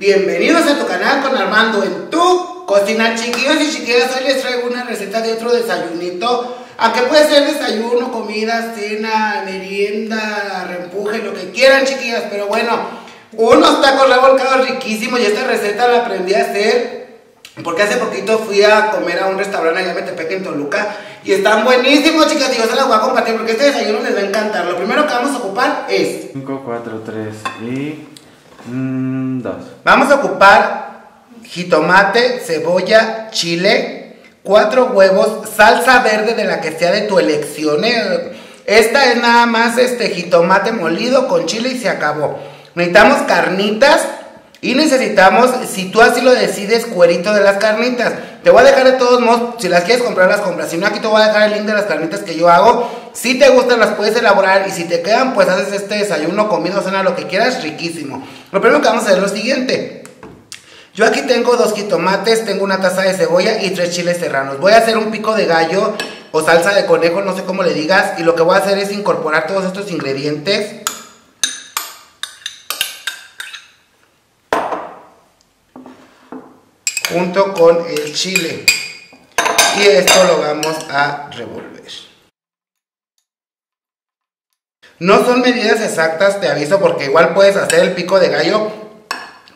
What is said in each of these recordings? Bienvenidos a tu canal con Armando en tu cocina. Chiquillos y chiquillas, hoy les traigo una receta de otro desayunito. Aunque puede ser desayuno, comida, cena, merienda, reempuje, lo que quieran, chiquillas. Pero bueno, unos tacos revolcados riquísimos. Y esta receta la aprendí a hacer porque hace poquito fui a comer a un restaurante allá en Metepec, en Toluca. Y están buenísimos, chicas, y yo se las voy a compartir porque este desayuno les va a encantar. Lo primero que vamos a ocupar es 5, 4, 3 y... 2. Vamos a ocupar jitomate, cebolla, chile, 4 huevos, salsa verde de la que sea de tu elección, ¿eh? Esta es nada más jitomate molido con chile y se acabó. Necesitamos carnitas y necesitamos, si tú así lo decides, cuerito de las carnitas. Te voy a dejar de todos modos, si las quieres comprar, las compras. Si no, aquí te voy a dejar el link de las carnitas que yo hago. Si te gustan, las puedes elaborar. Y si te quedan, pues haces este desayuno, comida, cena, lo que quieras, riquísimo. Lo primero que vamos a hacer es lo siguiente. Yo aquí tengo 2 jitomates, tengo una taza de cebolla y 3 chiles serranos. Voy a hacer un pico de gallo o salsa de conejo, no sé cómo le digas. Y lo que voy a hacer es incorporar todos estos ingredientes. Junto con el chile. Y esto lo vamos a revolver. No son medidas exactas, te aviso, porque igual puedes hacer el pico de gallo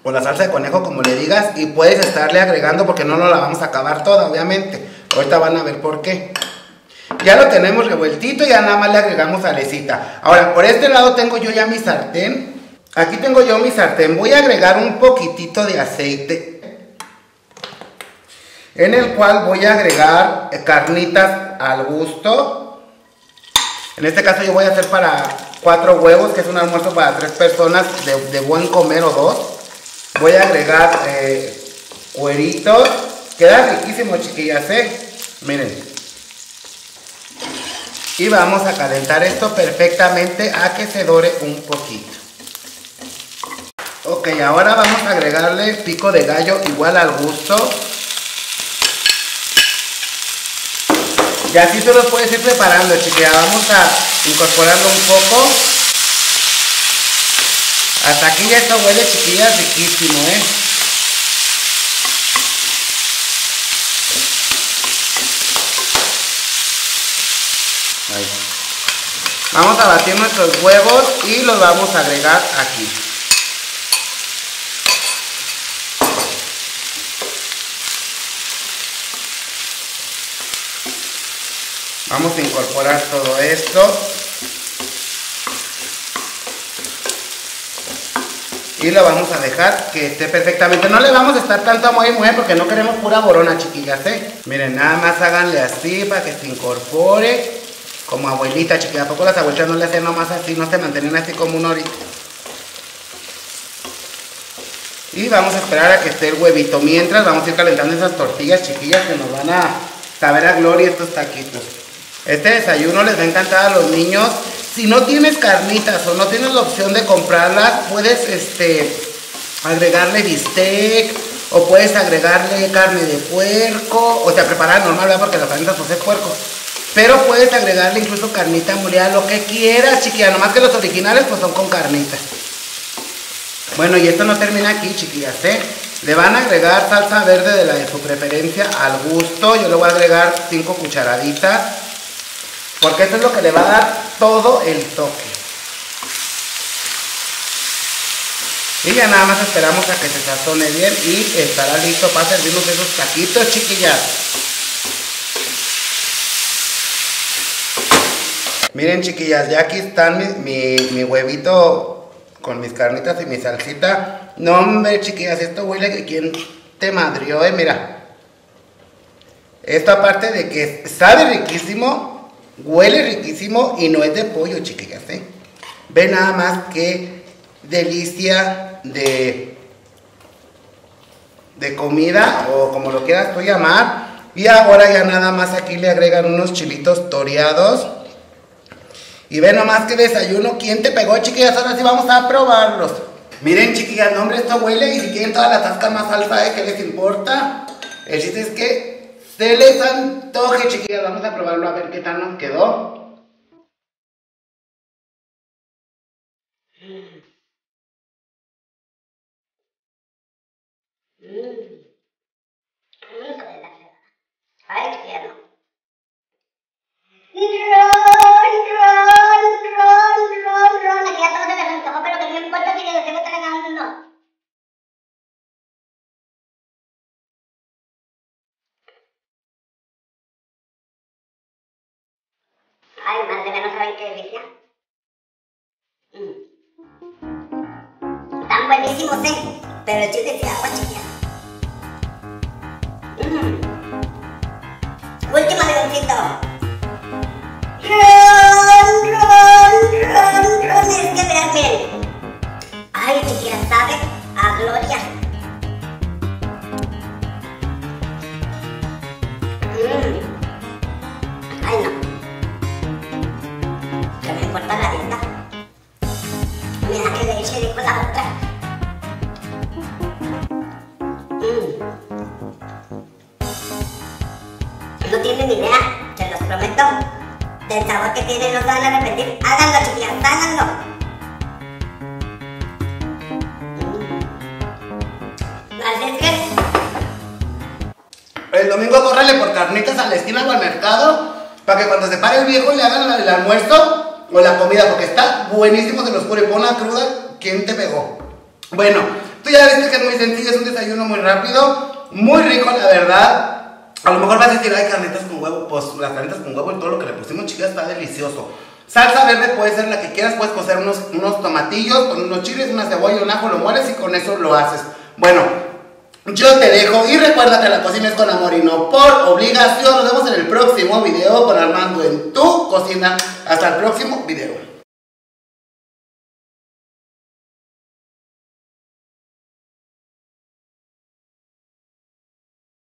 o la salsa de conejo, como le digas, y puedes estarle agregando porque no nos la vamos a acabar toda, obviamente. Ahorita van a ver por qué. Ya lo tenemos revueltito, ya nada más le agregamos salecita. Ahora, por este lado tengo yo ya mi sartén. Aquí tengo yo mi sartén. Voy a agregar un poquitito de aceite, en el cual voy a agregar carnitas al gusto. En este caso yo voy a hacer para 4 huevos, que es un almuerzo para 3 personas de buen comer o 2. Voy a agregar cueritos. Queda riquísimo, chiquillas, miren. Y vamos a calentar esto perfectamente a que se dore un poquito. Ok, ahora vamos a agregarle pico de gallo igual al gusto. Y así tú los puedes ir preparando, chiquilla. Vamos a incorporarlo un poco. Hasta aquí ya esto huele, chiquillas, riquísimo, ¿eh? Ahí. Vamos a batir nuestros huevos y los vamos a agregar aquí. Vamos a incorporar todo esto y lo vamos a dejar que esté perfectamente. No le vamos a estar tanto a mover porque no queremos pura borona, chiquillas, Miren, nada más háganle así para que se incorpore como abuelita, chiquillas. ¿A poco las abuelitas no le hacen nomás así? No se mantienen así como un orito. Y vamos a esperar a que esté el huevito. Mientras vamos a ir calentando esas tortillas, chiquillas, que nos van a saber a gloria estos taquitos. Este desayuno les va a encantar a los niños. Si no tienes carnitas o no tienes la opción de comprarlas, puedes agregarle bistec o puedes agregarle carne de puerco, o sea, preparada normal, ¿verdad? Porque las carnitas pues es puerco. Pero puedes agregarle incluso carnita molida, lo que quieras, chiquilla, nomás que los originales pues son con carnitas. Bueno, y esto no termina aquí, chiquillas, Le van a agregar salsa verde de la de su preferencia al gusto. Yo le voy a agregar 5 cucharaditas. Porque esto es lo que le va a dar todo el toque. Y ya nada más esperamos a que se sazone bien y estará listo para servirnos esos taquitos, chiquillas. Miren, chiquillas, ya aquí están mi huevito con mis carnitas y mi salsita. No, hombre, chiquillas, esto huele que quien te madrió, mira. Esto, aparte de que sabe riquísimo, huele riquísimo y no es de pollo, chiquillas, Ve nada más qué delicia de comida, o como lo quieras tú llamar. Y ahora ya nada más aquí le agregan unos chilitos toreados. Y ve nomás qué desayuno. ¿Quién te pegó, chiquillas? Ahora sí vamos a probarlos. Miren, chiquillas, no, hombre, esto huele. Y si quieren toda la tasca más salsa, ¿qué les importa? El chiste es que se les antoje, chiquillas. Vamos a probarlo a ver qué tal nos quedó. Hijo de la fregada. Ay, qué tierno. Ron. Aquí ya todo se me antojó, pero que no importa si lo sigo tragando. Ay, más de menos saben qué delicia. Tan buenísimos, pero el chiste es de agua chiquita. Último leoncito. Ron, es que vean bien. Ay, chiquita, sabe a gloria. Ay, no. Corta la dieta. Mira que le eché con la otra. No tienen ni idea, se los prometo. Del sabor que tienen no se van a arrepentir. Háganlo, chiquillas, háganlo. Así es que el domingo córrele por carnitas a la esquina o al mercado, para que cuando se pare el viejo le hagan el almuerzo o la comida, porque está buenísimo, se los juro, y pon la cruda, ¿quién te pegó? Bueno, tú ya viste que es muy sencillo, es un desayuno muy rápido, muy rico, la verdad. A lo mejor vas a decir, ay, carnitas con huevo, pues las carnitas con huevo y todo lo que le pusimos, chicas, está delicioso. Salsa verde puede ser la que quieras, puedes cocer unos tomatillos, con unos chiles, una cebolla, un ajo, lo mueles y con eso lo haces. Bueno, yo te dejo y recuerda que la cocina es con amor y no por obligación. Nos vemos en el próximo video con Armando en tu cocina. Hasta el próximo video.